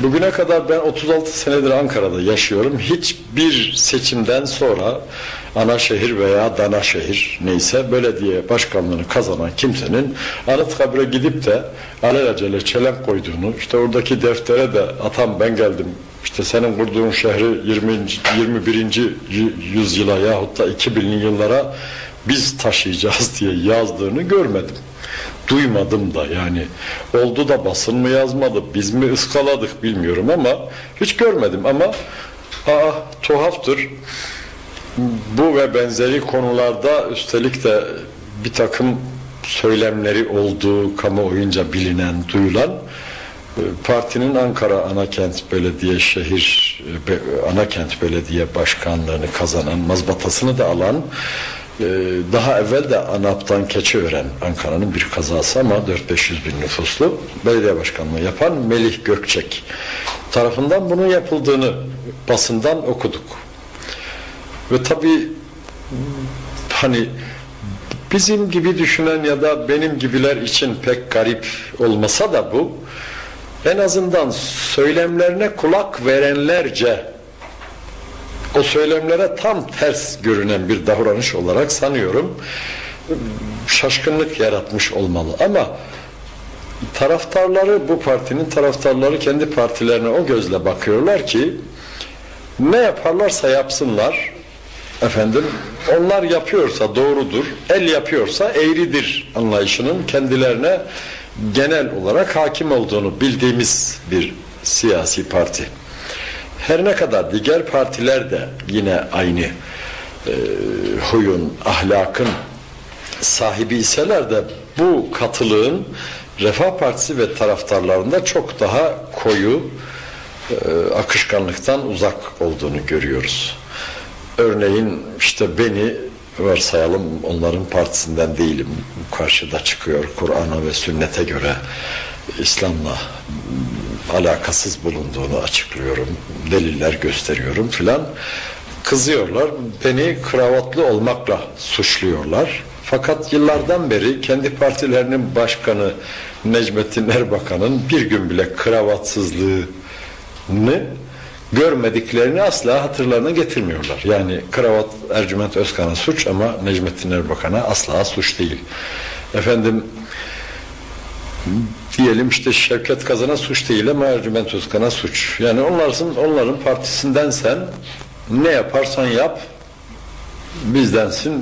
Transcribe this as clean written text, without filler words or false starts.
Bugüne kadar ben 36 senedir Ankara'da yaşıyorum. Hiçbir seçimden sonra Anaşehir veya Danaşehir neyse belediye başkanlığını kazanan kimsenin Anıtkabir'e gidip de alelacele çelenk koyduğunu, işte oradaki deftere de atam ben geldim, İşte senin kurduğun şehri 21. yüzyıla yahut da 2000'li yıllara biz taşıyacağız diye yazdığını görmedim. Duymadım da yani. Oldu da basın mı yazmadı, biz mi ıskaladık bilmiyorum ama hiç görmedim. Ama tuhaftır. Bu ve benzeri konularda üstelik de bir takım söylemleri olduğu kamuoyunca bilinen, duyulan partinin Ankara Anakent Belediye Başkanlığı'nı kazanan, mazbatasını da alan, daha evvel de ANAP'tan Keçiören, Ankara'nın bir kazası ama 400-500 bin nüfuslu belediye başkanlığı yapan Melih Gökçek tarafından bunun yapıldığını basından okuduk. Ve tabii hani bizim gibi düşünen ya da benim gibiler için pek garip olmasa da bu, en azından söylemlerine kulak verenlerce o söylemlere tam ters görünen bir davranış olarak sanıyorum şaşkınlık yaratmış olmalı. Ama taraftarları, bu partinin taraftarları kendi partilerine o gözle bakıyorlar ki ne yaparlarsa yapsınlar, efendim onlar yapıyorsa doğrudur, el yapıyorsa eğridir anlayışının kendilerine genel olarak hakim olduğunu bildiğimiz bir siyasi parti. Her ne kadar diğer partiler de yine aynı huyun, ahlakın sahibi iseler de bu katılığın Refah Partisi ve taraftarlarında çok daha koyu, akışkanlıktan uzak olduğunu görüyoruz. Örneğin işte beni varsayalım, onların partisinden değilim. Karşıda çıkıyor, Kur'an'a ve sünnete göre İslam'la alakasız bulunduğunu açıklıyorum, deliller gösteriyorum filan. Kızıyorlar, beni kravatlı olmakla suçluyorlar. Fakat yıllardan beri kendi partilerinin başkanı Necmettin Erbakan'ın bir gün bile kravatsızlığını görmediklerini asla hatırlarına getirmiyorlar. Yani kravat Ercüment Özkan'a suç ama Necmettin Erbakan'a asla suç değil. Efendim diyelim işte Şevket Kazan'a suç değil ama Ercüment Özkan'a suç. Yani onların partisinden sen ne yaparsan yap bizdensin.